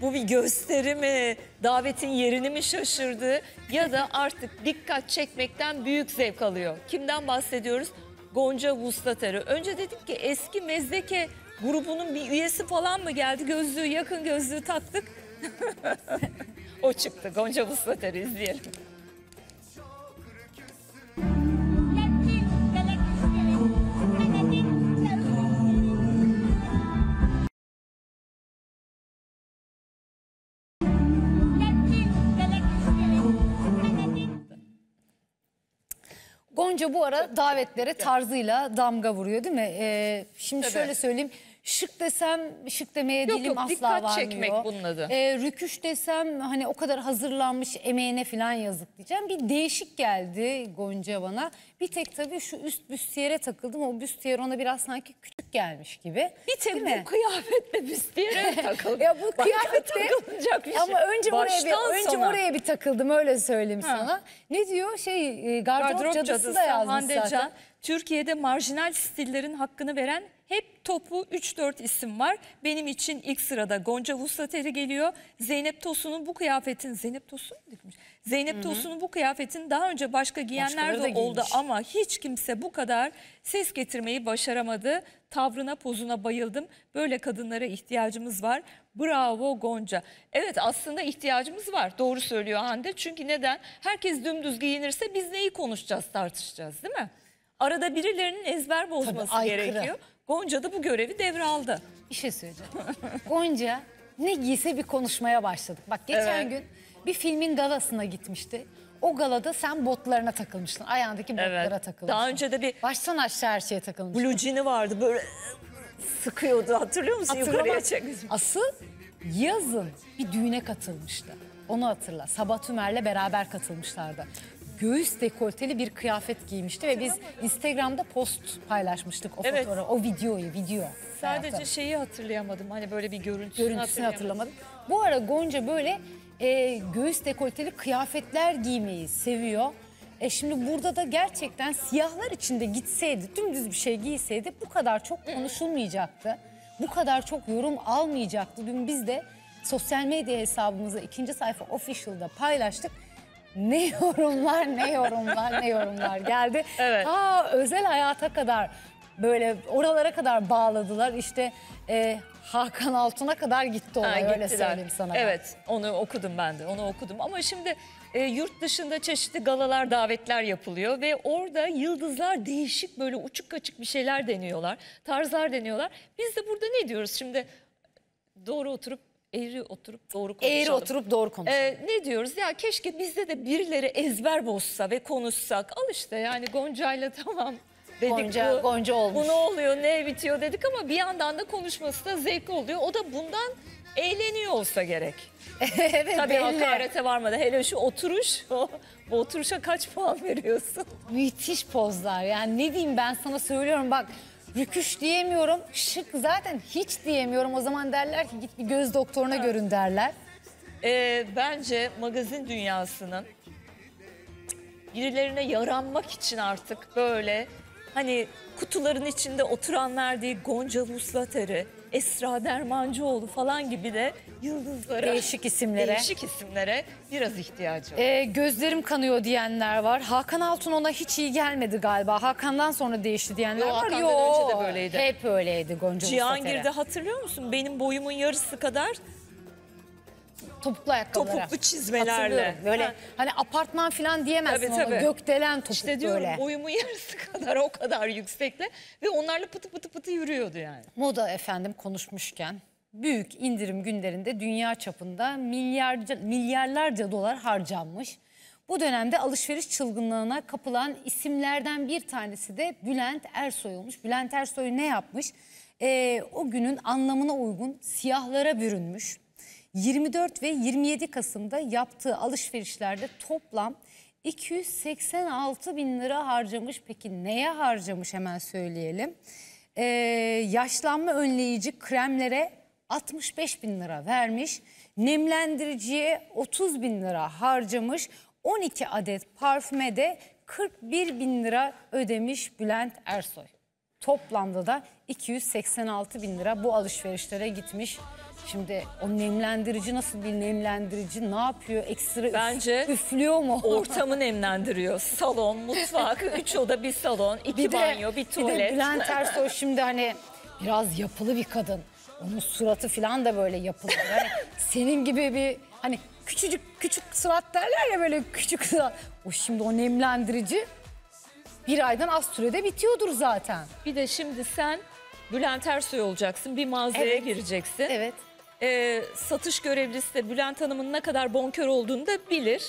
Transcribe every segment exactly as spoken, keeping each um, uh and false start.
Bu bir gösteri mi, davetin yerini mi şaşırdı ya da artık dikkat çekmekten büyük zevk alıyor. Kimden bahsediyoruz? Gonca Vuslateri. Önce dedik ki eski Mezdeke grubunun bir üyesi falan mı geldi? Gözlüğü, yakın gözlüğü taktık. O çıktı. Gonca Vuslateri izleyelim. Gonca bu ara davetlere tarzıyla damga vuruyor değil mi? Ee, şimdi Tabii. şöyle söyleyeyim. Şık desem şık demeye yok, dilim yok, asla varmıyor. Dikkat çekmek bunun adı. Ee, rüküş desem hani o kadar hazırlanmış emeğine falan yazık diyeceğim. Bir değişik geldi Gonca bana. Bir tek tabii şu üst büstiyere takıldım. O büstiyer ona biraz sanki küçük gelmiş gibi. Bir tek değil bu mi? Kıyafetle büstiyere takıldım. Ya bu kıyafetle takılacak bir şey. Ama önce Baştan buraya bir, önce sonra. buraya bir takıldım öyle söyleyeyim ha. sana. Ne diyor? Şey gardırop, gardırop cadısı, cadısı da yazmış Hande zaten. Can, Türkiye'de marjinal stillerin hakkını veren hep topu üç dört isim var. Benim için ilk sırada Gonca Vuslateri geliyor. Zeynep Tosun'un bu kıyafetin... Zeynep Tosun mu dikmiş? Zeynep Tosun'un bu kıyafetin daha önce başka giyenler de oldu ama hiç kimse bu kadar ses getirmeyi başaramadı. Tavrına, pozuna bayıldım. Böyle kadınlara ihtiyacımız var. Bravo Gonca. Evet, aslında ihtiyacımız var. Doğru söylüyor Hande. Çünkü neden? Herkes dümdüz giyinirse biz neyi konuşacağız, tartışacağız değil mi? Arada birilerinin ezber bozması Tabii, gerekiyor. Gonca da bu görevi devraldı. Bir şey söyleyeceğim. Gonca ne giyse bir konuşmaya başladık. Bak geçen evet. gün bir filmin galasına gitmişti. O galada sen botlarına takılmıştın. Ayağındaki botlara evet. takılmıştın. Daha önce de bir... Baştan aşağı her şeye takılmıştın. Blue jean'i vardı böyle sıkıyordu, hatırlıyor musun? Yukarıya çekmiştim. Asıl yazın bir düğüne katılmıştı. Onu hatırla. Sabah Tümer'le beraber katılmışlardı. Göğüs dekolteli bir kıyafet giymişti ve biz Instagram'da post paylaşmıştık o evet. fotoğrafı, o videoyu, video. Sadece taraftan. şeyi hatırlayamadım, hani böyle bir görüntüsünü, görüntüsünü hatırlamadım. Bu ara Gonca böyle e, göğüs dekolteli kıyafetler giymeyi seviyor. E şimdi burada da gerçekten siyahlar içinde gitseydi, dümdüz bir şey giyseydi bu kadar çok konuşulmayacaktı. Bu kadar çok yorum almayacaktı. Dün biz de sosyal medya hesabımızı ikinci sayfa official'da paylaştık. Ne yorumlar, ne yorumlar, ne yorumlar geldi. Evet. Aa, özel hayata kadar, böyle oralara kadar bağladılar. İşte e, Hakan Altun'a kadar gitti olay, ha, öyle söyleyeyim sana. Evet, ben. onu okudum ben de, onu okudum. Ama şimdi e, yurt dışında çeşitli galalar, davetler yapılıyor. Ve orada yıldızlar değişik, böyle uçuk kaçık bir şeyler deniyorlar. Tarzlar deniyorlar. Biz de burada ne diyoruz şimdi? Doğru oturup... Eğri oturup doğru konuşalım. Eğri oturup doğru konuşalım. Ee, ne diyoruz? Ya keşke bizde de birileri ezber bozsa ve konuşsak. Al işte yani Gonca'yla tamam dedik. Gonca, bu, Gonca olmuş. Bu ne oluyor, ne bitiyor dedik ama bir yandan da konuşması da zevkli oluyor. O da bundan eğleniyor olsa gerek. Evet, tabii belli. Hakarete varmadı. Hele şu oturuş, bu oturuşa kaç puan veriyorsun? Müthiş pozlar. Yani ne diyeyim, ben sana söylüyorum bak. Rüküş diyemiyorum, şık zaten hiç diyemiyorum. O zaman derler ki git bir göz doktoruna evet. görün derler. Ee, bence magazin dünyasının birilerine yaranmak için artık böyle hani kutuların içinde oturanlar değil, Gonca Vuslateri, Esra Dermançoğlu falan gibi de yıldızlara, değişik isimlere, değişik isimlere biraz ihtiyacı var. Ee, gözlerim kanıyor diyenler var. Hakan Altun ona hiç iyi gelmedi galiba. Hakan'dan sonra değişti diyenler Yo, var. Hakan'dan Yo, önce de böyleydi. Hep öyleydi Gonca Cihan Girda. Cihan Girda hatırlıyor musun? Benim boyumun yarısı kadar topuklu ayakkabılara. Topuklu çizmelerle. Böyle ha. hani apartman falan diyemezsin tabii, tabii. ona. Gökdelen topuk işte diyorum, böyle. Boyumun yarısı kadar, o kadar yüksekle ve onlarla pıtı pıtı pıtı yürüyordu yani. Moda efendim konuşmuşken büyük indirim günlerinde dünya çapında milyarca, milyarlarca dolar harcanmış. Bu dönemde alışveriş çılgınlığına kapılan isimlerden bir tanesi de Bülent Ersoy olmuş. Bülent Ersoy ne yapmış? Ee, o günün anlamına uygun siyahlara bürünmüş. yirmi dört ve yirmi yedi Kasım'da yaptığı alışverişlerde toplam iki yüz seksen altı bin lira harcamış. Peki neye harcamış hemen söyleyelim. Ee, yaşlanma önleyici kremlere altmış beş bin lira vermiş. Nemlendiriciye otuz bin lira harcamış. on iki adet parfüme de kırk bir bin lira ödemiş Bülent Ersoy. Toplamda da iki yüz seksen altı bin lira bu alışverişlere gitmiş. Şimdi o nemlendirici nasıl bir nemlendirici? Ne yapıyor? Ekstra bence üflüyor mu? Ortamı nemlendiriyor. Salon, mutfak, üç oda bir salon, iki bir de, banyo, bir tuvalet. Bir de Bülent Ersoy şimdi hani biraz yapılı bir kadın. Onun suratı falan da böyle yapılı. Yani senin gibi bir hani küçücük küçük surat derler ya, böyle küçük surat. O şimdi o nemlendirici bir aydan az sürede bitiyordur zaten. Bir de şimdi sen Bülent Ersoy olacaksın, bir mağazaya evet. gireceksin. Evet. Ee, satış görevlisi de Bülent Hanım'ın ne kadar bonkör olduğunu da bilir.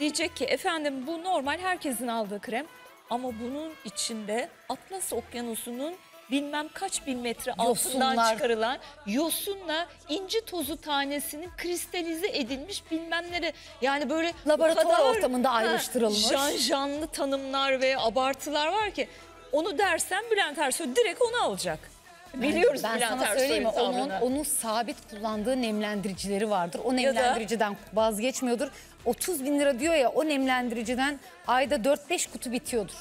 Diyecek ki efendim bu normal herkesin aldığı krem ama bunun içinde Atlas Okyanusu'nun bilmem kaç bin metre altından yosunlar. Çıkarılan yosunla inci tozu tanesinin kristalize edilmiş bilmem nere, yani böyle laboratuvar ortamında ayrıştırılmış. Can canlı tanımlar ve abartılar var ki onu dersen Bülent Ersoy direkt onu alacak. Biliyoruz ben Bülent Ersoy'un onun, onun sabit kullandığı nemlendiricileri vardır. O nemlendiriciden vazgeçmiyordur. otuz bin lira diyor ya, o nemlendiriciden ayda dört beş kutu bitiyordur.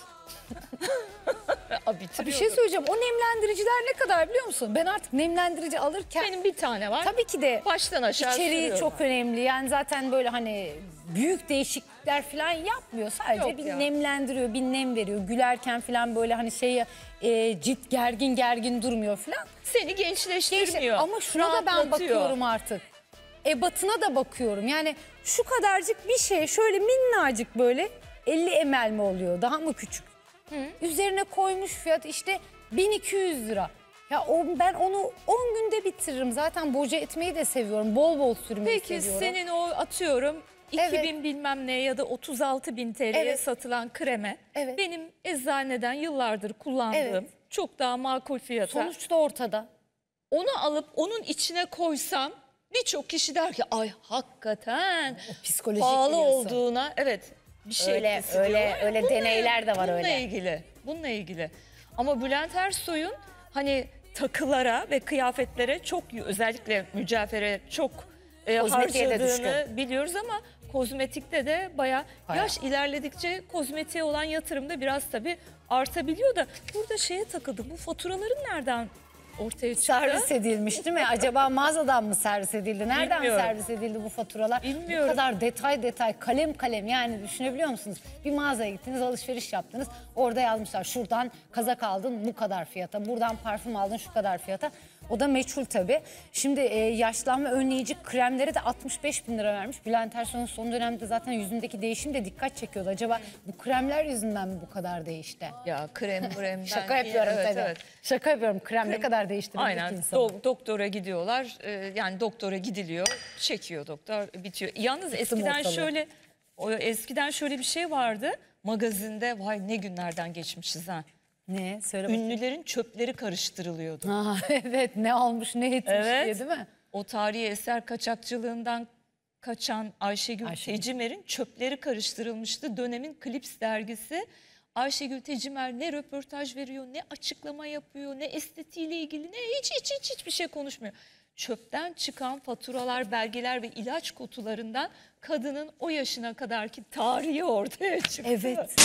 Bir şey söyleyeceğim, o nemlendiriciler ne kadar biliyor musun? Ben artık nemlendirici alırken... Benim bir tane var. Tabii ki de baştan aşağı içeriği çok önemli. Yani zaten böyle hani büyük değişiklikler falan yapmıyor. Sadece yok bir ya. Nemlendiriyor, bir nem veriyor. Gülerken falan böyle hani şey e, cilt gergin gergin durmuyor falan. Seni gençleştirmiyor. Genç, ama şuna da ben bakıyorum artık. Ebatına da bakıyorum. Yani şu kadarcık bir şey şöyle minnacık böyle elli mililitre mi oluyor? Daha mı küçük? Hı. Üzerine koymuş fiyat işte bin iki yüz lira. Ya o, ben onu on günde bitiririm. Zaten boca etmeyi de seviyorum. Bol bol sürmeyi peki, seviyorum. Peki senin o atıyorum evet. iki bin bilmem ne ya da otuz altı bin TL'ye evet. satılan kreme evet. benim eczaneden yıllardır kullandığım evet. çok daha makul fiyata. Sonuçta ortada. Onu alıp onun içine koysam birçok kişi der ki ay hakikaten pahalı biliyorsun. Olduğuna evet. Bir şey öyle öyle öyle bununla, deneyler de var bununla öyle. Bununla ilgili. Bununla ilgili. Ama Bülent Ersoy'un hani takılara ve kıyafetlere çok özellikle mücafere çok e, harcadığını biliyoruz ama kozmetikte de bayağı Hayat. Yaş ilerledikçe kozmetiğe olan yatırım da biraz tabii artabiliyor da burada şeye takıldı. Bu faturaların nereden ortaya çıktı? Servis edilmiş değil mi? Acaba mağazadan mı servis edildi? Nereden Bilmiyorum. Servis edildi bu faturalar? Bilmiyorum. Bu kadar detay detay, kalem kalem, yani düşünebiliyor musunuz? Bir mağazaya gittiniz, alışveriş yaptınız. Orada yazmışlar şuradan kazak aldın bu kadar fiyata. Buradan parfüm aldın şu kadar fiyata. O da meçhul tabii. Şimdi e, yaşlanma önleyici kremlere de altmış beş bin lira vermiş. Bülent Ersoy'un son dönemde zaten yüzündeki değişim de dikkat çekiyordu. Acaba bu kremler yüzünden mi bu kadar değişti? Ya krem kremden. Şaka yapıyorum evet, tabii. Evet. Şaka yapıyorum. Krem, krem ne kadar değiştirecek insanı. Aynen. Do doktora gidiyorlar. Ee, yani doktora gidiliyor. Çekiyor doktor. Bitiyor. Yalnız Kısım eskiden ortalığı. şöyle o, eskiden şöyle bir şey vardı. Magazinde vay ne günlerden geçmişiz ha. Ne? Söyle ünlülerin çöpleri karıştırılıyordu. Aa, evet, ne almış ne etmiş evet. diye değil mi? O tarihi eser kaçakçılığından kaçan Ayşegül, Ayşegül Tecimer'in çöpleri karıştırılmıştı. Dönemin Klips dergisi. Ayşegül Tecimer ne röportaj veriyor, ne açıklama yapıyor, ne estetiğiyle ilgili, ne hiç hiç hiç hiçbir şey konuşmuyor. Çöpten çıkan faturalar, belgeler ve ilaç kutularından kadının o yaşına kadarki tarihi ortaya çıktı. Evet.